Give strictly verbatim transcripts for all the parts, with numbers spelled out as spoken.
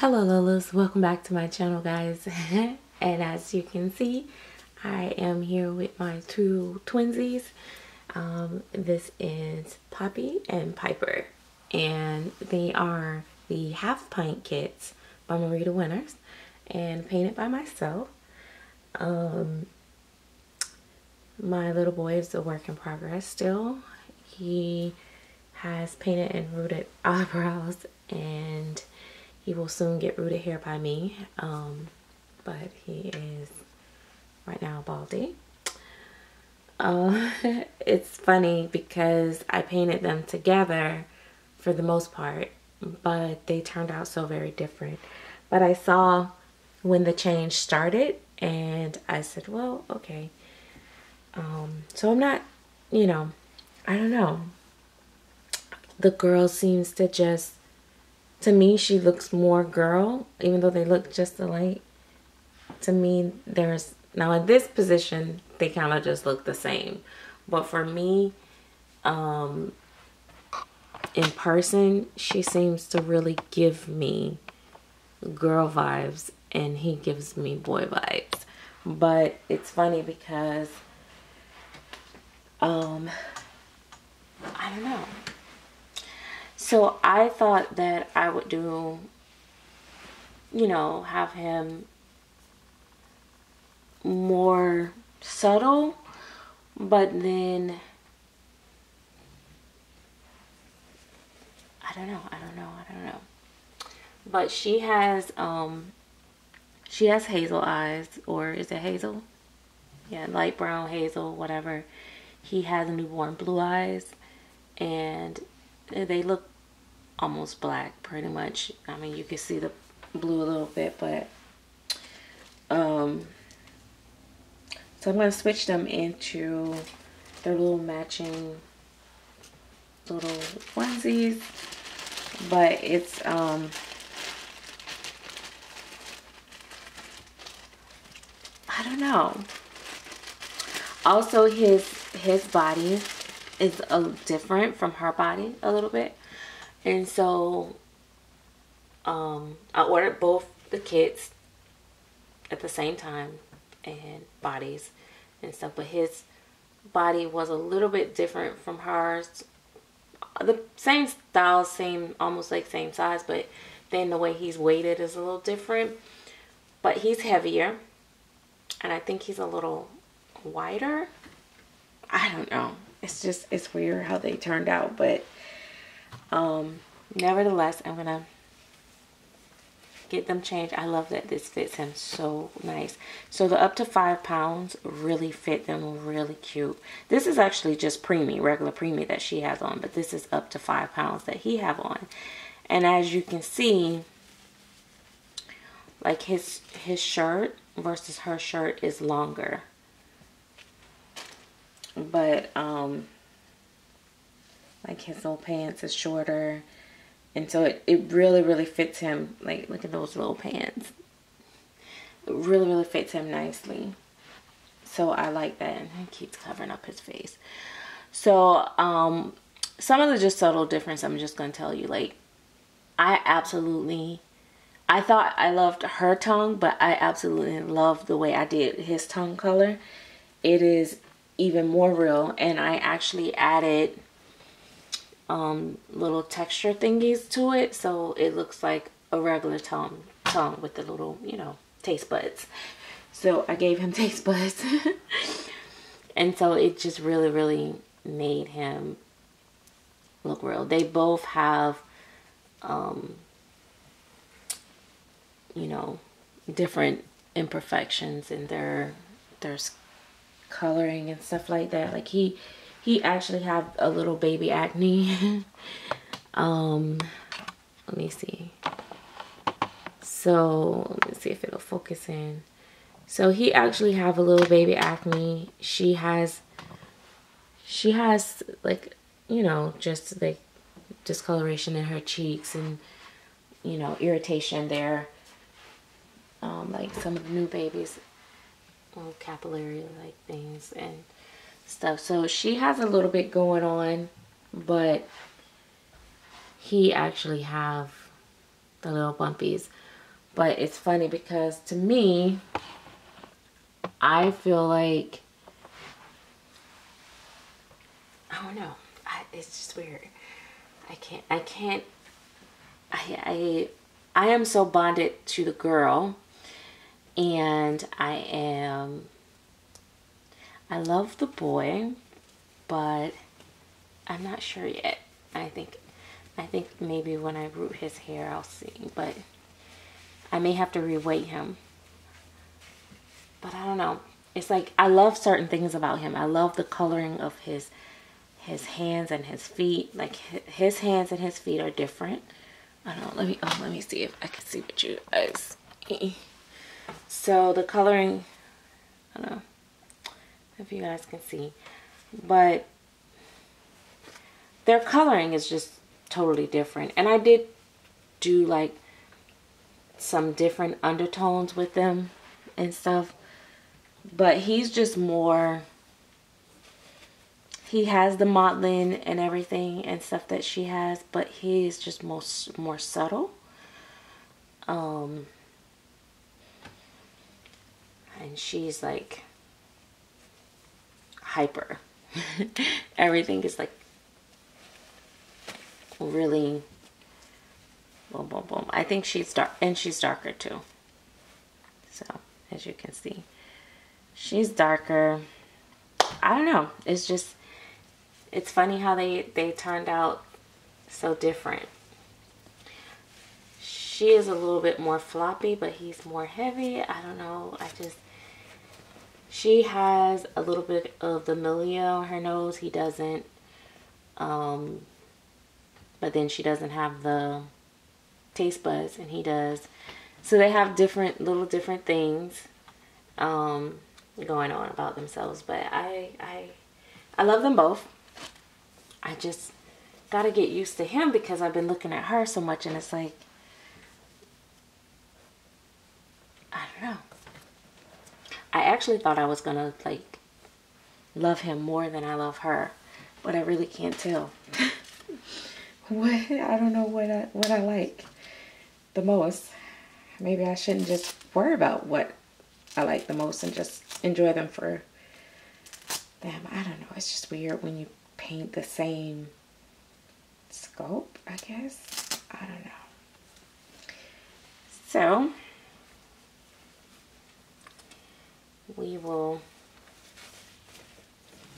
Hello Lolas, welcome back to my channel guys. And as you can see, I am here with my two twinsies. Um, this is Poppy and Piper, and they are the half pint kits by Marita Winters and painted by myself. Um, my little boy is a work in progress still. He has painted and rooted eyebrows, and he will soon get rooted hair by me, um, but he is right now baldy. Uh, it's funny because I painted them together for the most part, but they turned out so very different. But I saw when the change started, and I said, well, okay. Um, so I'm not, you know, I don't know. The girl seems to just, to me, she looks more girl, even though they look just alike. To me, there's, now in this position, they kind of just look the same. But for me, um, in person, she seems to really give me girl vibes, and he gives me boy vibes. But it's funny because, um, I don't know. So I thought that I would do, you know, have him more subtle, but then, I don't know, I don't know, I don't know. But she has, um, she has hazel eyes, or is it hazel? Yeah, light brown, hazel, whatever. He has newborn blue eyes, and they look almost black, pretty much. I mean, you can see the blue a little bit, but um so I'm going to switch them into their little matching little onesies. But it's um I don't know. Also, his his body is a, different from her body a little bit. And so um, I ordered both the kits at the same time and bodies and stuff. But his body was a little bit different from hers. The same style, same, almost like same size, but then the way he's weighted is a little different. But he's heavier, and I think he's a little wider. I don't know. It's just, it's weird how they turned out, but um, nevertheless, I'm gonna get them changed. I love that this fits him so nice. So the up to five pounds really fit them really cute. This is actually just preemie, regular preemie that she has on, but this is up to five pounds that he have on. And as you can see, like his, his shirt versus her shirt is longer. But um like his little pants is shorter, and so it, it really really fits him. Like, look at those little pants. It really really fits him nicely, so I like that. And he keeps covering up his face. So um some of the just subtle difference, I'm just gonna tell you, like, I absolutely I thought I loved her tongue, but I absolutely loved the way I did his tongue color. It is even more real, and I actually added um, little texture thingies to it, so it looks like a regular tongue, tongue with the little, you know, taste buds. So I gave him taste buds, and so it just really, really made him look real. They both have, um, you know, different imperfections in their their skin coloring and stuff like that. Like he he actually have a little baby acne. Um let me see, so let me see if it'll focus in. So he actually have a little baby acne. She has she has like, you know, just like discoloration in her cheeks, and you know, irritation there, um like some of the new babies, capillary like things and stuff. So she has a little bit going on, but he actually have the little bumpies. But it's funny because to me, I feel like, I don't know, I, it's just weird. I can't, I can't, I, I, I am so bonded to the girl, and I am, I love the boy, but I'm not sure yet. I think, I think maybe when I root his hair, I'll see, but I may have to reweight him. But I don't know. It's like, I love certain things about him. I love the coloring of his, his hands and his feet. Like his hands and his feet are different. I don't know. Let me, oh, let me see if I can see what you guys. So the coloring, I don't know if you guys can see, but their coloring is just totally different. And I did do like some different undertones with them and stuff, but he's just more, he has the modeling and everything and stuff that she has, but he's just most more subtle. Um, and she's like hyper. Everything is like really boom, boom, boom. I think she's dark, and she's darker too. So as you can see, she's darker. I don't know. It's just, it's funny how they, they turned out so different. She is a little bit more floppy, but he's more heavy. I don't know. I just, she has a little bit of the milia on her nose. He doesn't. Um, but then she doesn't have the taste buds, and he does. So they have different, little different things um, going on about themselves. But I, I, I love them both. I just gotta get used to him because I've been looking at her so much, and it's like, I don't know. I actually thought I was gonna like love him more than I love her, but I really can't tell. What I don't know what I what I like the most. Maybe I shouldn't just worry about what I like the most and just enjoy them for them. I don't know. It's just weird when you paint the same scope, I guess. I don't know. So, we will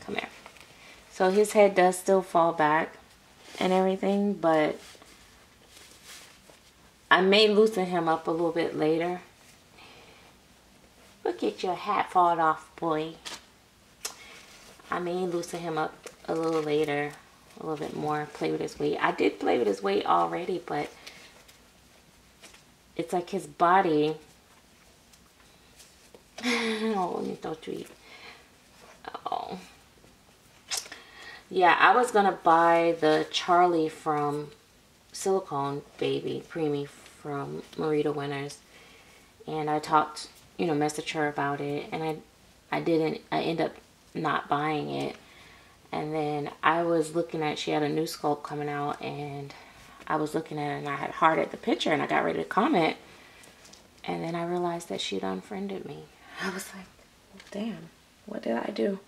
come here. So his head does still fall back and everything, but I may loosen him up a little bit later. Look at your hat fall off, boy. I may loosen him up a little later, a little bit more, play with his weight. I did play with his weight already, but it's like his body. Oh, let me throw you eat. Oh. Yeah, I was gonna buy the Charlie from Silicone Baby Preemie from Marita Winters, and I talked, you know, messaged her about it, and I I didn't I end up not buying it. And then I was looking at, she had a new sculpt coming out, and I was looking at it, and I had hearted the picture, and I got ready to comment, and then I realized that she'd unfriended me. I was like, damn, what did I do?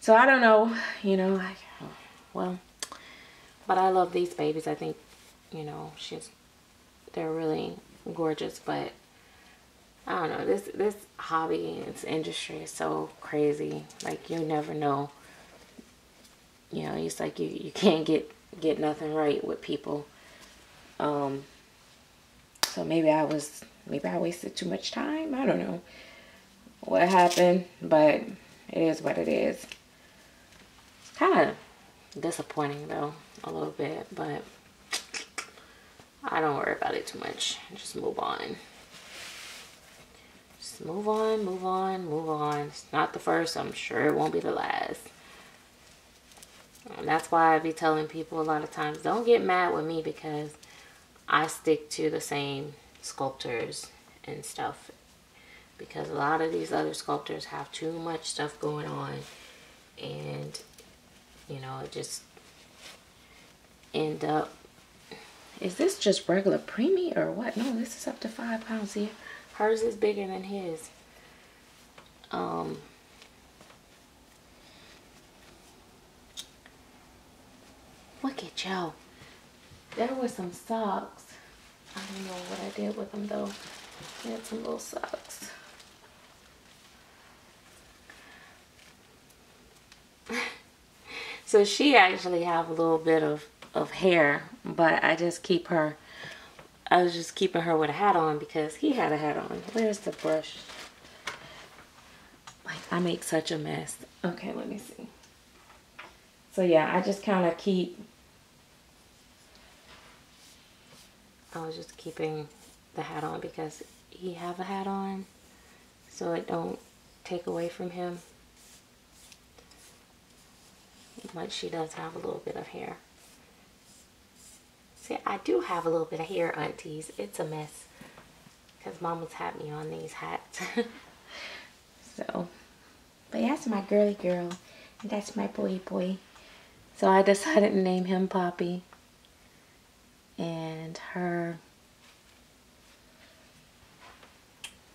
So I don't know, you know, like, well, but I love these babies. I think, you know, she's, they're really gorgeous, but I don't know, this, this hobby, this industry is so crazy. Like, you never know, you know, it's like you, you can't get, get nothing right with people. Um, so maybe I was, maybe I wasted too much time. I don't know what happened, but it is what it is. It's kind of disappointing though, a little bit, but I don't worry about it too much. Just move on. Just move on, move on, move on. It's not the first. I'm sure it won't be the last. And that's why I be telling people a lot of times, don't get mad with me because I stick to the same sculptors and stuff. Because a lot of these other sculptors have too much stuff going on. And, you know, it just end up Is this just regular preemie or what? No, this is up to five pounds here. Hers is bigger than his. Um, look at y'all. There were some socks. I don't know what I did with them though. They had some little socks. So she actually have a little bit of, of hair, but I just keep her, I was just keeping her with a hat on because he had a hat on. Where's the brush? Like, I make such a mess. Okay, let me see. So yeah, I just kind of keep, I was just keeping the hat on because he have a hat on, so it don't take away from him. But she does have a little bit of hair. See, I do have a little bit of hair, aunties. It's a mess. Because mama's had me on these hats. So, but that's my girly girl. And that's my boy boy. So I decided to name him Poppy. And her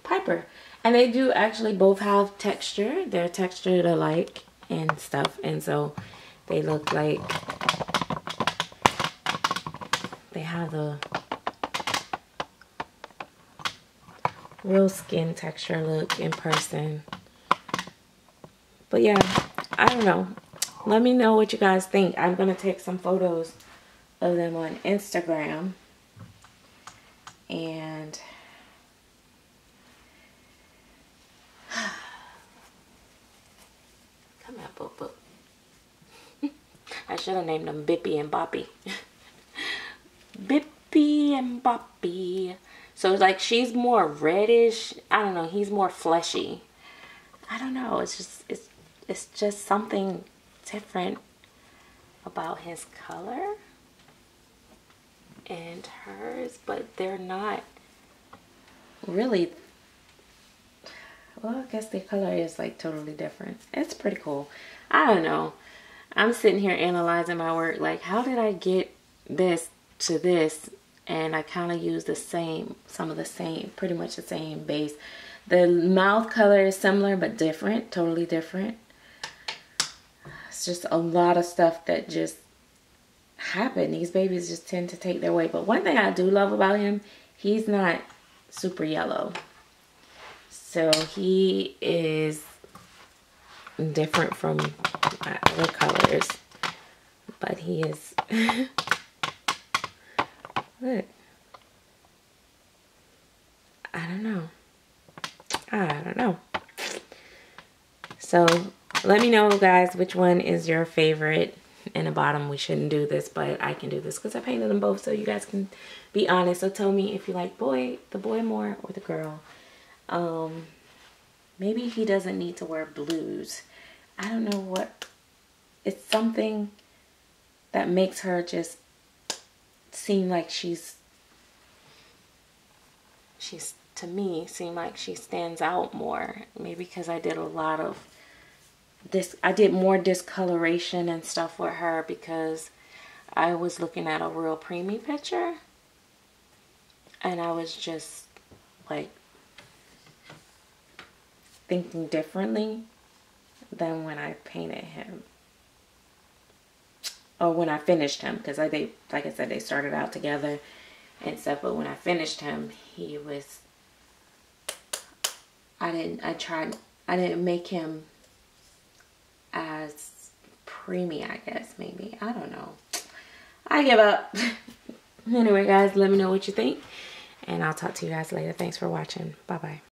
Piper. And they do actually both have texture. They're textured alike and stuff. And so they look like they have the real skin texture look in person. But yeah, I don't know. Let me know what you guys think. I'm going to take some photos of them on Instagram. And come on, Boop Boop. I should have named them Bippy and Boppy. Bippy and Boppy. So it's like she's more reddish. I don't know. He's more fleshy. I don't know. It's just it's it's just something different about his color and hers, but they're not really. Well, I guess the color is like totally different. It's pretty cool. I don't know. I'm sitting here analyzing my work. Like, how did I get this to this? And I kind of use the same, some of the same, pretty much the same base. The mouth color is similar, but different, totally different. It's just a lot of stuff that just happened. These babies just tend to take their weight. But one thing I do love about him, he's not super yellow. So he is different from my other colors, but he is, look, I don't know, I don't know. So let me know guys, which one is your favorite. In the bottom, we shouldn't do this, but I can do this because I painted them both, so you guys can be honest. So tell me if you like boy, the boy more or the girl. Um, maybe he doesn't need to wear blues. I don't know what, it's something that makes her just seem like she's, she's, to me, seem like she stands out more. Maybe because I did a lot of this, I did more discoloration and stuff with her because I was looking at a real preemie picture and I was just like, thinking differently than when I painted him or when I finished him, because I they like I said they started out together and stuff, but when I finished him he was I didn't I tried I didn't make him as preemie, I guess, maybe, I don't know, I give up. Anyway guys, let me know what you think and I'll talk to you guys later. Thanks for watching. Bye bye.